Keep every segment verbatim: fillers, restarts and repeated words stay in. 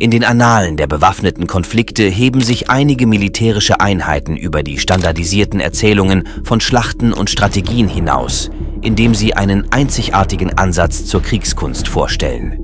In den Annalen der bewaffneten Konflikte heben sich einige militärische Einheiten über die standardisierten Erzählungen von Schlachten und Strategien hinaus, indem sie einen einzigartigen Ansatz zur Kriegskunst vorstellen.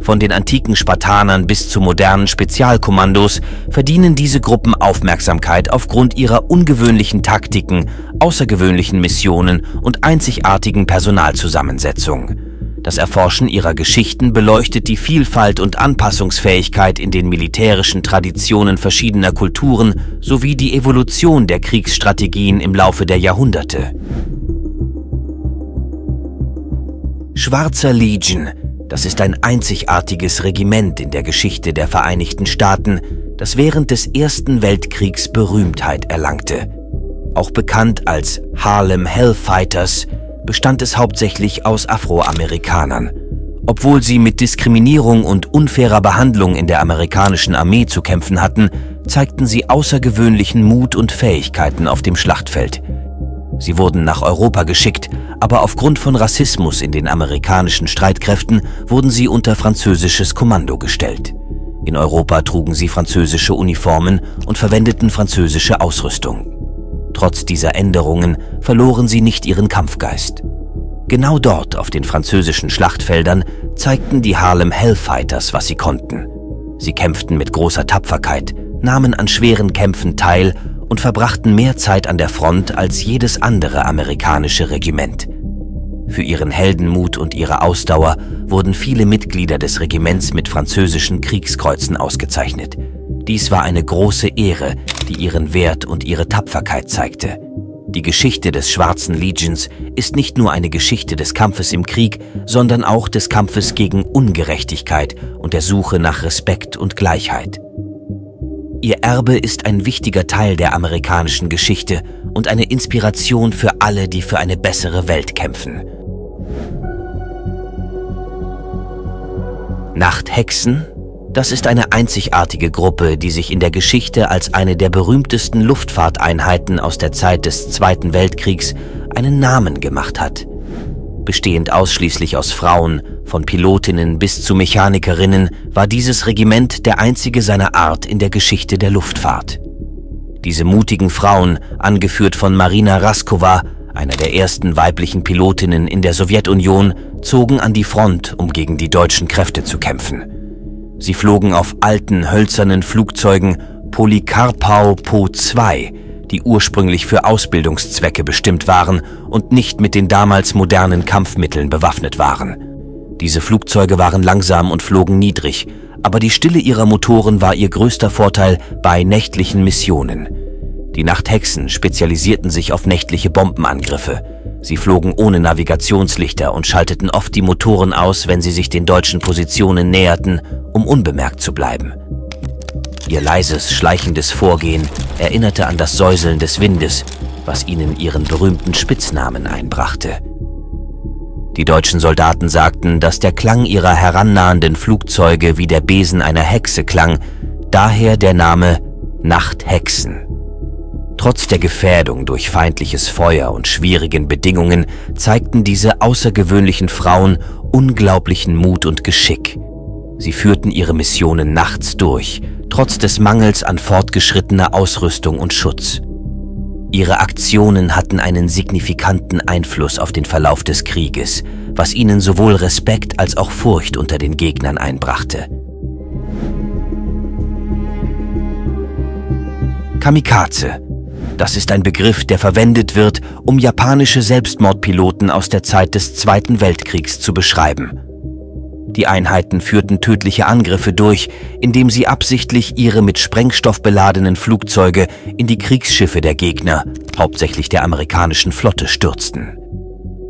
Von den antiken Spartanern bis zu modernen Spezialkommandos verdienen diese Gruppen Aufmerksamkeit aufgrund ihrer ungewöhnlichen Taktiken, außergewöhnlichen Missionen und einzigartigen Personalzusammensetzung. Das Erforschen ihrer Geschichten beleuchtet die Vielfalt und Anpassungsfähigkeit in den militärischen Traditionen verschiedener Kulturen sowie die Evolution der Kriegsstrategien im Laufe der Jahrhunderte. Schwarzer Legion. Das ist ein einzigartiges Regiment in der Geschichte der Vereinigten Staaten, das während des Ersten Weltkriegs Berühmtheit erlangte. Auch bekannt als Harlem Hellfighters, bestand es hauptsächlich aus Afroamerikanern. Obwohl sie mit Diskriminierung und unfairer Behandlung in der amerikanischen Armee zu kämpfen hatten, zeigten sie außergewöhnlichen Mut und Fähigkeiten auf dem Schlachtfeld. Sie wurden nach Europa geschickt, aber aufgrund von Rassismus in den amerikanischen Streitkräften wurden sie unter französisches Kommando gestellt. In Europa trugen sie französische Uniformen und verwendeten französische Ausrüstung. Trotz dieser Änderungen verloren sie nicht ihren Kampfgeist. Genau dort auf den französischen Schlachtfeldern zeigten die Harlem Hellfighters, was sie konnten. Sie kämpften mit großer Tapferkeit, nahmen an schweren Kämpfen teil und verbrachten mehr Zeit an der Front als jedes andere amerikanische Regiment. Für ihren Heldenmut und ihre Ausdauer wurden viele Mitglieder des Regiments mit französischen Kriegskreuzen ausgezeichnet. Dies war eine große Ehre, die ihren Wert und ihre Tapferkeit zeigte. Die Geschichte des Schwarzen Legions ist nicht nur eine Geschichte des Kampfes im Krieg, sondern auch des Kampfes gegen Ungerechtigkeit und der Suche nach Respekt und Gleichheit. Ihr Erbe ist ein wichtiger Teil der amerikanischen Geschichte und eine Inspiration für alle, die für eine bessere Welt kämpfen. Nachthexen? Das ist eine einzigartige Gruppe, die sich in der Geschichte als eine der berühmtesten Luftfahrteinheiten aus der Zeit des Zweiten Weltkriegs einen Namen gemacht hat. Bestehend ausschließlich aus Frauen, von Pilotinnen bis zu Mechanikerinnen, war dieses Regiment der einzige seiner Art in der Geschichte der Luftfahrt. Diese mutigen Frauen, angeführt von Marina Raskova, einer der ersten weiblichen Pilotinnen in der Sowjetunion, zogen an die Front, um gegen die deutschen Kräfte zu kämpfen. Sie flogen auf alten, hölzernen Flugzeugen Polycarpao Po zwei, die ursprünglich für Ausbildungszwecke bestimmt waren und nicht mit den damals modernen Kampfmitteln bewaffnet waren. Diese Flugzeuge waren langsam und flogen niedrig, aber die Stille ihrer Motoren war ihr größter Vorteil bei nächtlichen Missionen. Die Nachthexen spezialisierten sich auf nächtliche Bombenangriffe. Sie flogen ohne Navigationslichter und schalteten oft die Motoren aus, wenn sie sich den deutschen Positionen näherten, um unbemerkt zu bleiben. Ihr leises, schleichendes Vorgehen erinnerte an das Säuseln des Windes, was ihnen ihren berühmten Spitznamen einbrachte. Die deutschen Soldaten sagten, dass der Klang ihrer herannahenden Flugzeuge wie der Besen einer Hexe klang, daher der Name Nachthexen. Trotz der Gefährdung durch feindliches Feuer und schwierigen Bedingungen zeigten diese außergewöhnlichen Frauen unglaublichen Mut und Geschick. Sie führten ihre Missionen nachts durch, trotz des Mangels an fortgeschrittener Ausrüstung und Schutz. Ihre Aktionen hatten einen signifikanten Einfluss auf den Verlauf des Krieges, was ihnen sowohl Respekt als auch Furcht unter den Gegnern einbrachte. Kamikaze. Das ist ein Begriff, der verwendet wird, um japanische Selbstmordpiloten aus der Zeit des Zweiten Weltkriegs zu beschreiben. Die Einheiten führten tödliche Angriffe durch, indem sie absichtlich ihre mit Sprengstoff beladenen Flugzeuge in die Kriegsschiffe der Gegner, hauptsächlich der amerikanischen Flotte, stürzten.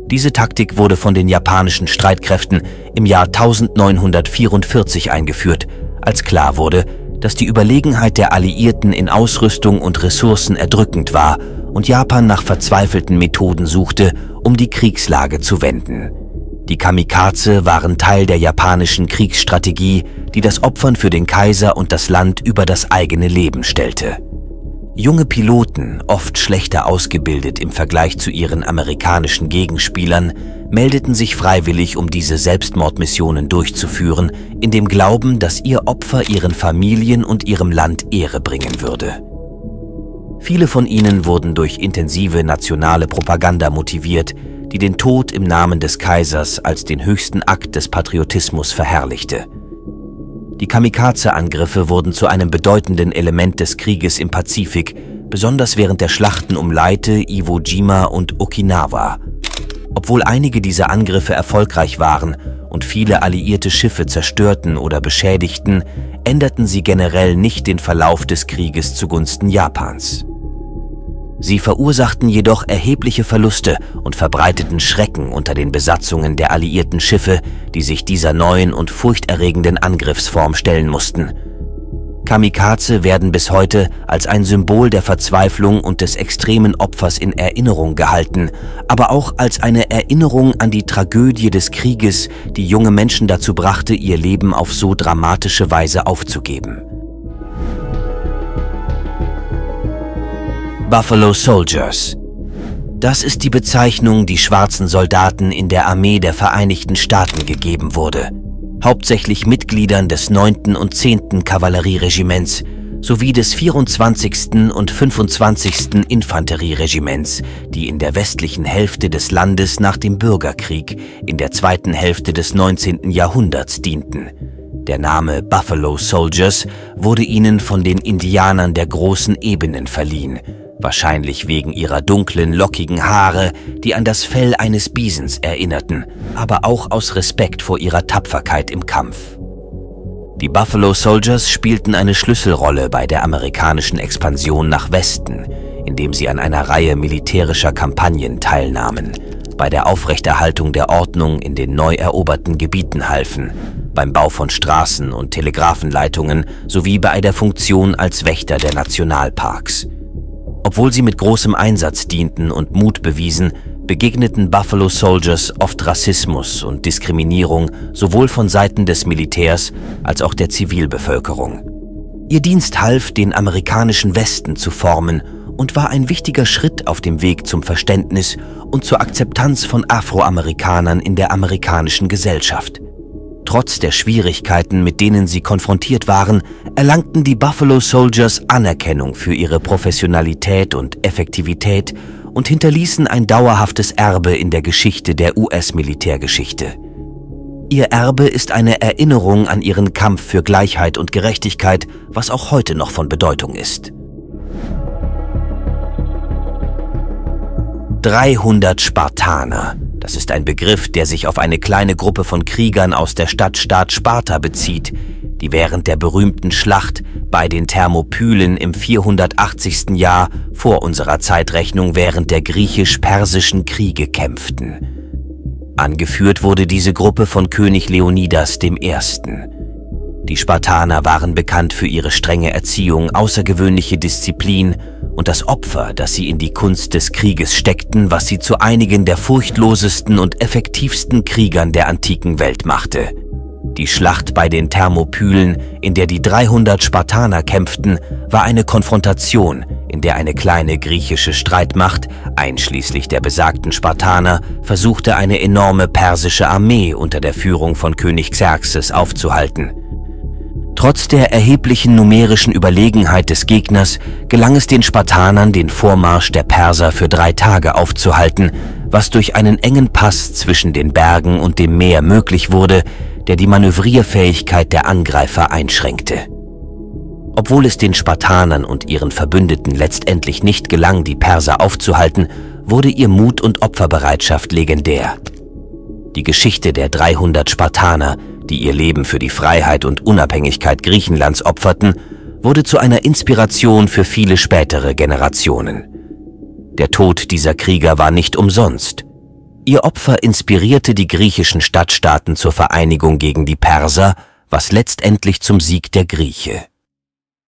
Diese Taktik wurde von den japanischen Streitkräften im Jahr neunzehnhundertvierundvierzig eingeführt, als klar wurde, dass die Überlegenheit der Alliierten in Ausrüstung und Ressourcen erdrückend war und Japan nach verzweifelten Methoden suchte, um die Kriegslage zu wenden. Die Kamikaze waren Teil der japanischen Kriegsstrategie, die das Opfern für den Kaiser und das Land über das eigene Leben stellte. Junge Piloten, oft schlechter ausgebildet im Vergleich zu ihren amerikanischen Gegenspielern, meldeten sich freiwillig, um diese Selbstmordmissionen durchzuführen, in dem Glauben, dass ihr Opfer ihren Familien und ihrem Land Ehre bringen würde. Viele von ihnen wurden durch intensive nationale Propaganda motiviert, die den Tod im Namen des Kaisers als den höchsten Akt des Patriotismus verherrlichte. Die Kamikaze-Angriffe wurden zu einem bedeutenden Element des Krieges im Pazifik, besonders während der Schlachten um Leyte, Iwo Jima und Okinawa. Obwohl einige dieser Angriffe erfolgreich waren und viele alliierte Schiffe zerstörten oder beschädigten, änderten sie generell nicht den Verlauf des Krieges zugunsten Japans. Sie verursachten jedoch erhebliche Verluste und verbreiteten Schrecken unter den Besatzungen der alliierten Schiffe, die sich dieser neuen und furchterregenden Angriffsform stellen mussten. Kamikaze werden bis heute als ein Symbol der Verzweiflung und des extremen Opfers in Erinnerung gehalten, aber auch als eine Erinnerung an die Tragödie des Krieges, die junge Menschen dazu brachte, ihr Leben auf so dramatische Weise aufzugeben. Buffalo Soldiers. Das ist die Bezeichnung, die schwarzen Soldaten in der Armee der Vereinigten Staaten gegeben wurde. Hauptsächlich Mitgliedern des neunten und zehnten Kavallerieregiments sowie des vierundzwanzigsten und fünfundzwanzigsten Infanterieregiments, die in der westlichen Hälfte des Landes nach dem Bürgerkrieg in der zweiten Hälfte des neunzehnten Jahrhunderts dienten. Der Name Buffalo Soldiers wurde ihnen von den Indianern der großen Ebenen verliehen, wahrscheinlich wegen ihrer dunklen, lockigen Haare, die an das Fell eines Bisons erinnerten, aber auch aus Respekt vor ihrer Tapferkeit im Kampf. Die Buffalo Soldiers spielten eine Schlüsselrolle bei der amerikanischen Expansion nach Westen, indem sie an einer Reihe militärischer Kampagnen teilnahmen, bei der Aufrechterhaltung der Ordnung in den neu eroberten Gebieten halfen, beim Bau von Straßen und Telegrafenleitungen sowie bei der Funktion als Wächter der Nationalparks. Obwohl sie mit großem Einsatz dienten und Mut bewiesen, begegneten Buffalo Soldiers oft Rassismus und Diskriminierung sowohl von Seiten des Militärs als auch der Zivilbevölkerung. Ihr Dienst half, den amerikanischen Westen zu formen und war ein wichtiger Schritt auf dem Weg zum Verständnis und zur Akzeptanz von Afroamerikanern in der amerikanischen Gesellschaft. Trotz der Schwierigkeiten, mit denen sie konfrontiert waren, erlangten die Buffalo Soldiers Anerkennung für ihre Professionalität und Effektivität und hinterließen ein dauerhaftes Erbe in der Geschichte der U S-Militärgeschichte. Ihr Erbe ist eine Erinnerung an ihren Kampf für Gleichheit und Gerechtigkeit, was auch heute noch von Bedeutung ist. dreihundert Spartaner. Das ist ein Begriff, der sich auf eine kleine Gruppe von Kriegern aus der Stadtstaat Sparta bezieht, die während der berühmten Schlacht bei den Thermopylen im vierhundertachtzigsten Jahr vor unserer Zeitrechnung während der griechisch-persischen Kriege kämpften. Angeführt wurde diese Gruppe von König Leonidas I. Die Spartaner waren bekannt für ihre strenge Erziehung, außergewöhnliche Disziplin und das Opfer, das sie in die Kunst des Krieges steckten, was sie zu einigen der furchtlosesten und effektivsten Kriegern der antiken Welt machte. Die Schlacht bei den Thermopylen, in der die dreihundert Spartaner kämpften, war eine Konfrontation, in der eine kleine griechische Streitmacht, einschließlich der besagten Spartaner, versuchte, eine enorme persische Armee unter der Führung von König Xerxes aufzuhalten. Trotz der erheblichen numerischen Überlegenheit des Gegners gelang es den Spartanern, den Vormarsch der Perser für drei Tage aufzuhalten, was durch einen engen Pass zwischen den Bergen und dem Meer möglich wurde, der die Manövrierfähigkeit der Angreifer einschränkte. Obwohl es den Spartanern und ihren Verbündeten letztendlich nicht gelang, die Perser aufzuhalten, wurde ihr Mut und Opferbereitschaft legendär. Die Geschichte der dreihundert Spartaner, die ihr Leben für die Freiheit und Unabhängigkeit Griechenlands opferten, wurde zu einer Inspiration für viele spätere Generationen. Der Tod dieser Krieger war nicht umsonst. Ihr Opfer inspirierte die griechischen Stadtstaaten zur Vereinigung gegen die Perser, was letztendlich zum Sieg der Griechen